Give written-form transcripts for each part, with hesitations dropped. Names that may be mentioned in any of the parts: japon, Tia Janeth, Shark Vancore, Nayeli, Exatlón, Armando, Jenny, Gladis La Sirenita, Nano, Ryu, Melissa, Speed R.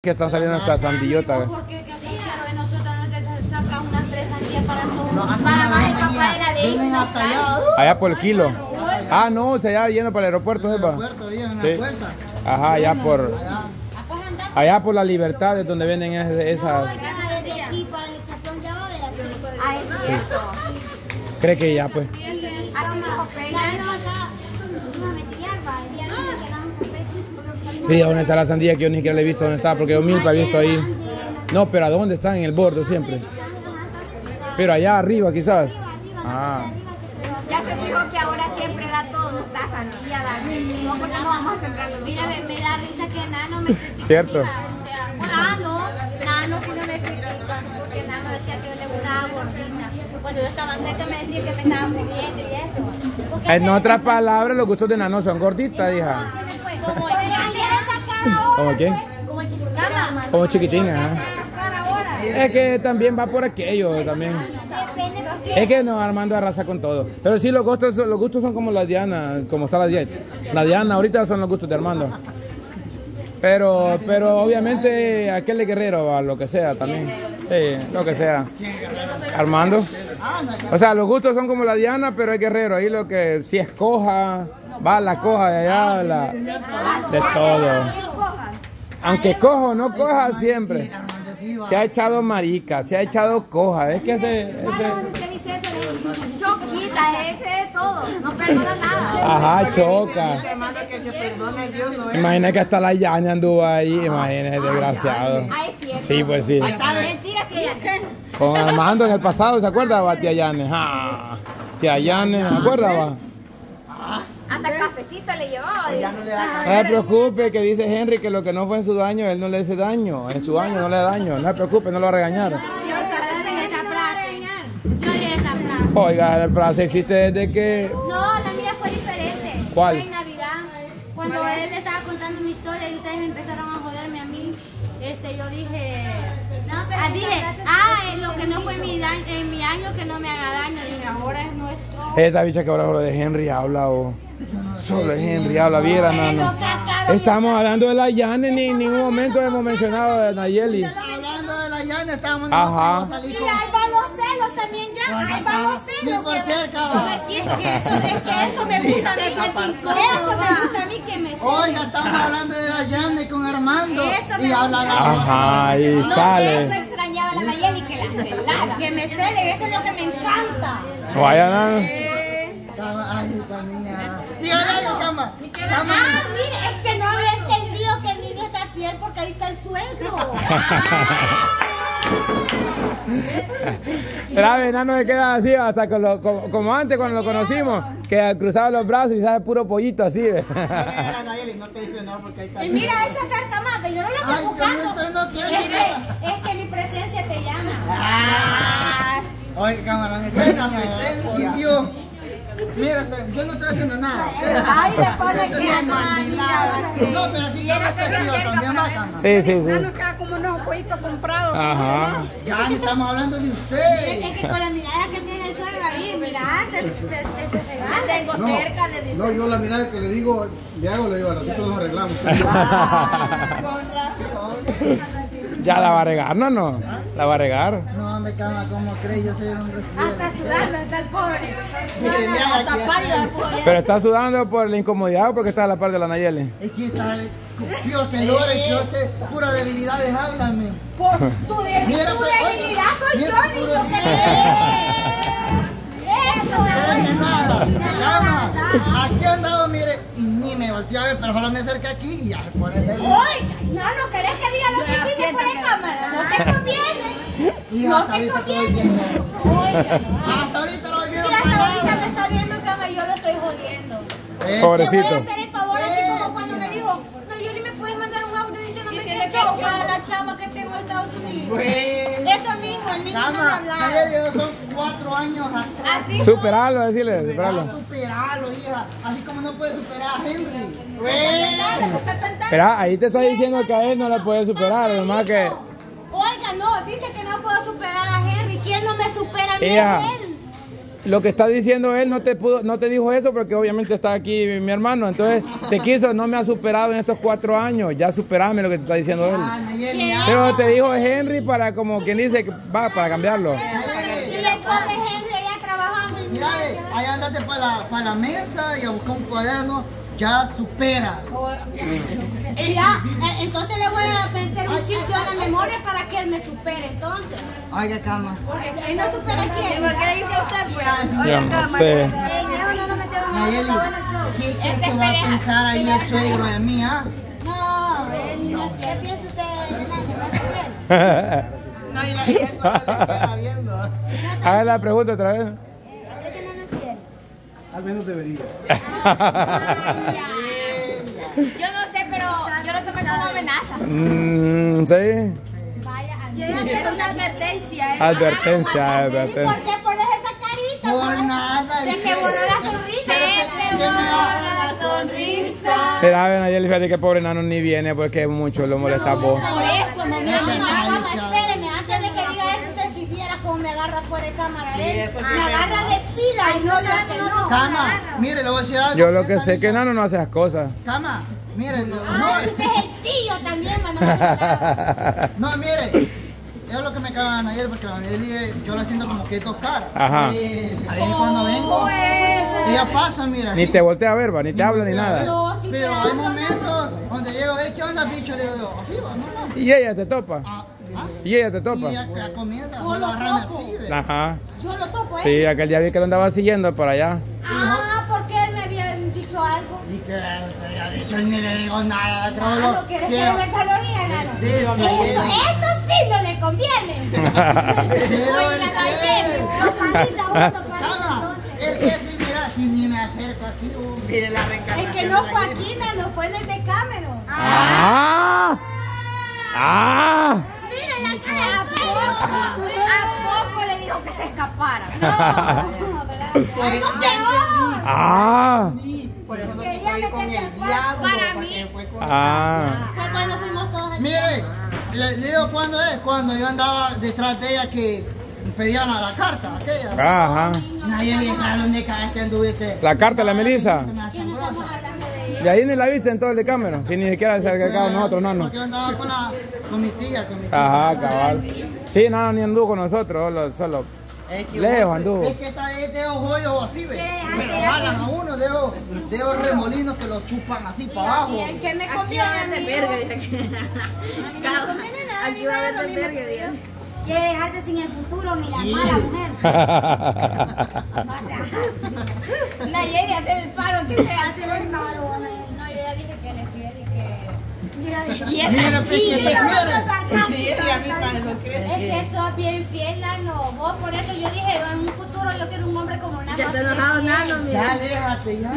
Que están saliendo estas sandillotas. ¿Por qué? Pero nosotros no te sacas unas 3 sandillas para todos. Para más escapar de la de ellos. Allá por el kilo. Ah, no, o sea, allá yendo para el aeropuerto, sepa. Ajá, allá por. Allá por la Libertad es donde venden esas. Y para el exatlón ya va a ver a ti. ¿Cree que ya, pues? Sí, ¿dónde está la sandía? Que yo ni siquiera la he visto. ¿Dónde está? Porque yo nunca he visto ahí. No, pero ¿a dónde están? En el borde siempre. Pero allá arriba, quizás. Ah. Ya se fijó que ahora siempre da todo. Está sandía, da no, porque no vamos a sembrarlo. Mira, me da risa que Nano me critica. Cierto. Nano sí no me critica. Porque Nano decía que yo le gustaba gordita. Cuando yo estaba seca me decía que me estaba muriendo y eso. En otras palabras, los gustos de Nano son gorditas, hija. ¿Cómo qué? Como chiquitina. Es que también va por aquello también. Es que no, Armando arrasa con todo. Pero sí, los gustos son como la Diana, como está la dieta. La Diana ahorita son los gustos de Armando. Pero obviamente aquel de guerrero, a lo que sea también. Sí, lo que sea. Armando. O sea, los gustos son como la Diana, pero es guerrero. Ahí lo que sí escoja, va la coja de allá, de todo. Aunque cojo o no coja, siempre. Se ha echado marica, se ha echado coja. Es que Choquita, ese de todo. No perdona nada. Ajá, choca. Imagina que hasta la Yaña anduvo ahí. Imagínese, desgraciado. Sí, pues sí. Con Armando en el pasado, ¿se acuerda? Va, tía Yanes. Tía Yanes, ¿se acuerda? Va. Hasta cafecito le llevaba. No se preocupe, que dice Henry que lo que no fue en su daño, él no le hace daño. En su daño no le da daño. No se preocupe, no lo va a regañar. Yo oiga, la frase existe desde que... No, la mía fue diferente. ¿Cuál? Fue en Navidad. Cuando él le estaba contando mi historia y ustedes me empezaron a joderme a mí, yo dije... No, pero dije, lo que no fue en mi año que no me haga daño. Dije, ahora es nuestro. Esta bicha que ahora habla de Henry, habla o... Solo Henry habla, viera, Nano. Estamos hablando de la Yane, ni en ningún momento hemos mencionado de Nayeli. Estamos hablando de la Yane, estamos... Ajá. Y ahí van los celos también, ya. Ahí van los celos. Por cerca, eso me gusta a mí, eso me gusta a mí que me... Oiga, estamos hablando de la Yane con Armando. Y habla la... Ajá, y sale. Eso extrañaba la Nayeli, que la celara. Que me cele, eso es lo que me encanta. Vaya, Nano. Ay, esta niña. Dígale la cama. Mire, es que no había entendido que el niño está fiel porque ahí está el suegro. Grave, Nano me queda así, hasta con como antes cuando lo conocimos, que cruzaba los brazos y sabe puro pollito así. Mira, eso acerca más, pero yo no lo estoy buscando. Es que mi presencia te llama. Oye, camarón, esta presencia. Mira, yo no estoy haciendo nada. Ay, después de que no, pero digamos que sí, yo también matan. Sí. Como no, un poquito comprado. Ajá. Ya, estamos hablando de usted. Es que con la mirada que tiene el suegro ahí, mira, te tengo cerca, le dice. No, yo la mirada que le digo, le digo, al ratito nos arreglamos. Ya la va a regar, ¿no? La va a regar. No, me cama, como crees, yo soy un resfriado. Hasta sudando está el pobre. Hasta pálido. Pero está sudando por la incomodidad o porque está a la par de la Nayeli. Es que está Dios te lore, Dios te pura debilidades, háblame. Por tu debilidad soy yo, y yo que te eso, no. Aquí andado, mire, y ni me volteó a ver, pero solo me acerca aquí y ya se pone el... ¡Uy! No, no querés que diga lo que hiciste por la cámara. No te conviene. Y hasta ahorita te voy viendo. Hasta ahorita lo voy viendo. Mira, hasta ahorita me está viendo que yo lo estoy jodiendo. Pobrecito. Te voy a hacer el favor, así como cuando me dijo, Nayeli, ¿me puedes mandar un audio diciéndome que yo para la chava que tengo en Estados Unidos? Eso mismo, el niño no me hablaba. Son 4 años atrás. Superalo, decirle, superalo. Superalo, hija. Así como no puede superar a Henry. Espera, ahí te está diciendo que a él no la puede superar, nomás que... Oiga, no, dice que no puedo superar a Henry. ¿Quién no me supera a mí? Lo que está diciendo él no te dijo eso porque obviamente está aquí mi hermano. Entonces, te quiso, no me ha superado en estos 4 años. Ya superame lo que te está diciendo él. Pero te dijo Henry para, como quien dice, va, para cambiarlo. Y después de Henry allá trabajando. Mira, ahí andate para la mesa y a buscar un cuaderno. Ya supera. Ya, entonces le voy a meter un chip a la memoria para que él me supere, entonces. Oiga, cama. Porque él no supera a quién. ¿Por qué dice usted, pues? Oiga, cama. ¿Qué va a pensar ahí el suegro de mí, ah? No, ¿qué piensa usted de él? No, y la gente no le está viendo. Haga la pregunta otra vez. Al menos debería. Yo no sé, pero yo lo sé como una amenaza. ¿Sí? Vaya, yo voy a hacer una advertencia. Advertencia, advertencia. ¿Por qué pones esa carita? Por nada. Se te borró la sonrisa. Se te borró la sonrisa. Espera, ven, Nayeli, fíjate que pobre Nano ni viene porque mucho lo molesta a vos. Por eso, no me espéreme, antes de que diga eso, usted si viera cómo me agarra fuera de cámara. Él me agarra de chila y no sé que no. Cama, mire, le voy a decir algo. Yo lo que sé es que Nano no hace las cosas. Cama. Mire, no, este es el tío también, Manuel. No, mire, es lo que me caga a Nayeli, porque a Nayeli yo la siento como que tocar. Ajá. A ver, cuando vengo, ella pasa, mira. Ni te voltea a ver, va, ni te habla, ni nada. Pero hay momentos donde llego, ¿qué onda, bicho? Le digo, así va, no, no. Y ella te topa. Y ella te topa. Y ella comienza, yo lo topo. Ajá. Yo lo topo, ¿eh? Sí, aquel día vi que lo andaba siguiendo por allá. Ah, porque él me había dicho algo. Y que yo ni le digo nada. ¿No quieres que me calorías, Nano? Eso sí no le conviene. Es que si mira, si ni me acerco aquí, mire la reencarnación. Es que no fue aquí, Nano, fue en el de Cameron. ¡Ah! ¡Ah! Mira la cara. ¿A poco le dijo que se escapara? No. ¡Ah! Por eso no fue ir con el diablo. Para mí. Fue cuando fuimos todos al diablo. Mire, le digo cuándo es. Cuando yo andaba detrás de ella que pedían a la carta. Aquella. Ajá. Nadie le dejaron de cada vez que anduviste. La carta de la Melissa. Y ahí ni la viste en todo el de cámara. Si ni siquiera se acercaba a nosotros, no, no. Porque yo andaba con mi tía. Ajá, cabal. Sí, no, ni anduvo con nosotros, solo. Lejos anduvo. Es que esta es de ojos así, ve. Pero jalan a uno, de remolinos que los chupan así para abajo. ¿Y qué me comió? Aquí va a haber de verga, Dios. Quiere dejarte sin el futuro, mira, mala mujer. Nayeli, hacer el paro, que se hace el paro. No, yo ya dije que eres fiel y que... Y esa es que sos bien fiel, Nano. Vos por eso yo dije, en un futuro yo quiero un hombre como Nano. Ya te enojado, Nano, mira. Ya, aléjate, ya.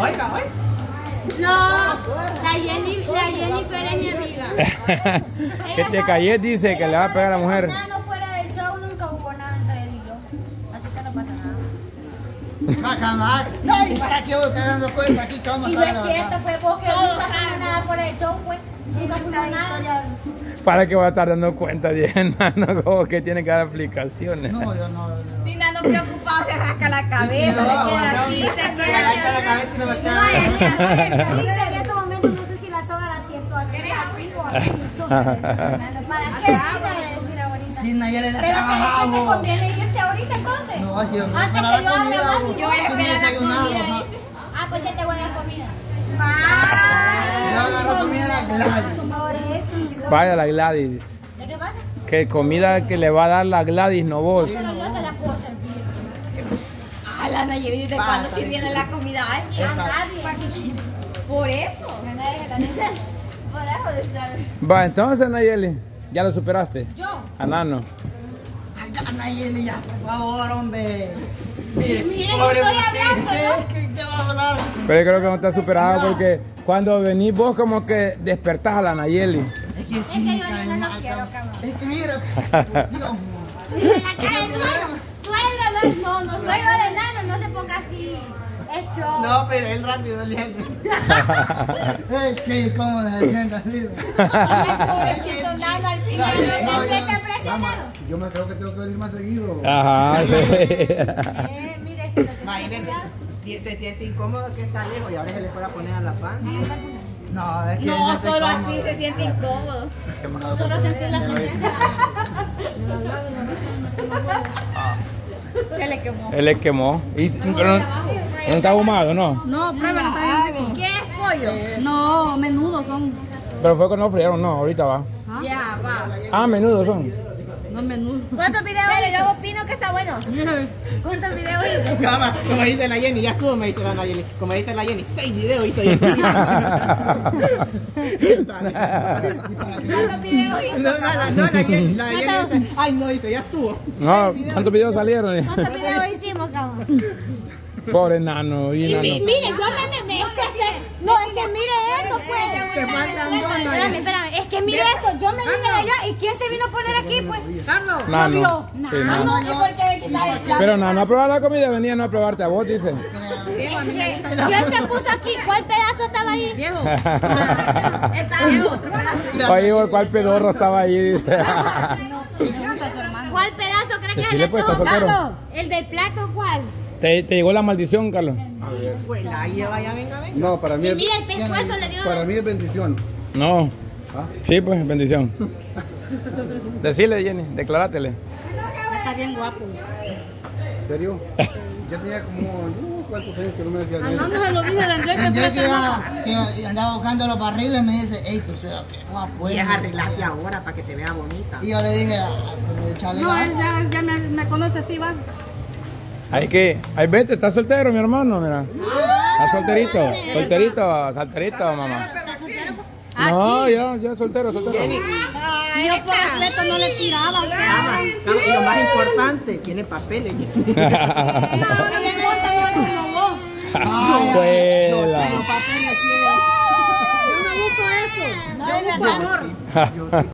Oiga, oiga. No, la Jennifer es mi amiga. Que te calles, dice que le va a pegar a la mujer. Nano fuera del show nunca hubo nada entre él y yo. Así que no pasa nada. Jamás. Ay, ¿para qué vos estás dando cuenta aquí? Y no es cierto, pues, vos que nunca sabes nada por el show, pues. Nunca sabes nada. ¿Para qué vas a estar dando cuenta, Nano? Como que tiene que dar explicaciones. No, yo no. Si Nano preocupado se rasca la cabeza, le queda así, se queda así. No, en este momento no sé si la soga la siento aquí. ¿Quieres amigo? ¿Para qué? Sí, Nayeli, la trabajamos. ¿Pero qué te conviene irte ahorita, entonces? No, yo no. Antes que yo hable más, yo voy a esperar la comida. Ah, pues ya te voy a dar comida. Yo agarro comida a la Gladis. Vaya la Gladis. ¿De qué pasa? Que comida que le va a dar la Gladis, no vos. Pero yo se la puedo servir. Ah, la Nayeli, ¿de cuándo sirviendo la comida a alguien? A nadie. Por eso. Por eso. Va, entonces, Nayeli. ¿Ya lo superaste? Yo. A Nano. Ay, ya, Nayeli, ya, por favor, hombre. Mire, pobre, estoy hablando, ¿no? ¿Qué te vas a hablar? Pero yo creo que no te has superado porque cuando venís vos como que despertás a la Nayeli. Es que sí, es que yo no lo quiero, cabrón. Es que mira, Dios. Mira la cara de Nano. Suegro de Nano, no se ponga así. hecho. No, pero él rápido le hace. Es que incómodo haciendo así. Pobrecito Nano, al final no se está presionado. Yo me creo que tengo que venir más seguido. Ajá, sí. Mire, imagínese, se siente incómodo que está lejos y ahora se le fuera a poner a la pan. No, es que no, no solo así se siente incómodo. Solo sentir la presencia. Se le quemó. Él le quemó. ¿Y no está ahumado, no? No, pruébalo, está bien. ¿Qué es pollo? No, menudo son. Pero fue cuando frieron, no, ahorita va. Ya, va. Ah, menudo son. No, menudo. ¿Cuántos videos? Pero yo opino que está bueno. ¿Cuántos videos hizo? Como dice la Jenny, ya estuvo, me dice la Nayeli. Como dice la Jenny, 6 videos hizo yo. ¿Cuántos videos hizo? No, la Jenny dice, ay, no, dice, ya estuvo. No, ¿cuántos videos salieron? ¿Cuántos videos hicimos, cabrón? Pobre Nano. Y Nano. Mire, yo me... No, es que mire eso, pues. Te faltan dos, Nayeli. Espérame, es que mire eso. Yo me vine de allá y ¿quién se vino a poner aquí, pues? Carlos. Nano. Nano, ¿y por qué me quitaron? Pero Nano ha probado la comida, venía no a probarte a vos, dice. ¿Quién se puso aquí? ¿Cuál pedazo estaba ahí? Viejo. Estaba otro. Oye, ¿cuál pedorro estaba ahí? Dice. ¿Cuál pedazo crees que es el Carlos? ¿El del plato cuál? ¿Te llegó la maldición, Carlos? Pues la lleva, ya venga. No, para mí es... Mira el pescuezo, le digo. Para mí es bendición. No. ¿Ah? Sí, pues, bendición. Decile, Jenny, declarátele. Está bien guapo. ¿En serio? Ya tenía como... ¿Cuántos años que no me decía nada? Armando se lo dije el día que andaba buscando los barriles, me dice, ey, tú seas qué guapo. Y es arreglarte ahora para que te vea bonita. Y yo le dije, chale. No, él ya me conoce así, va. Ahí vete, está soltero mi hermano, mira. Está solterito, solterito, salterito, mamá. No, yo soltero. Y yo por atleto no le tiraba. Y lo más importante, tiene papeles. No, no me importa, no. Pues. Yo no busco eso. No, por favor.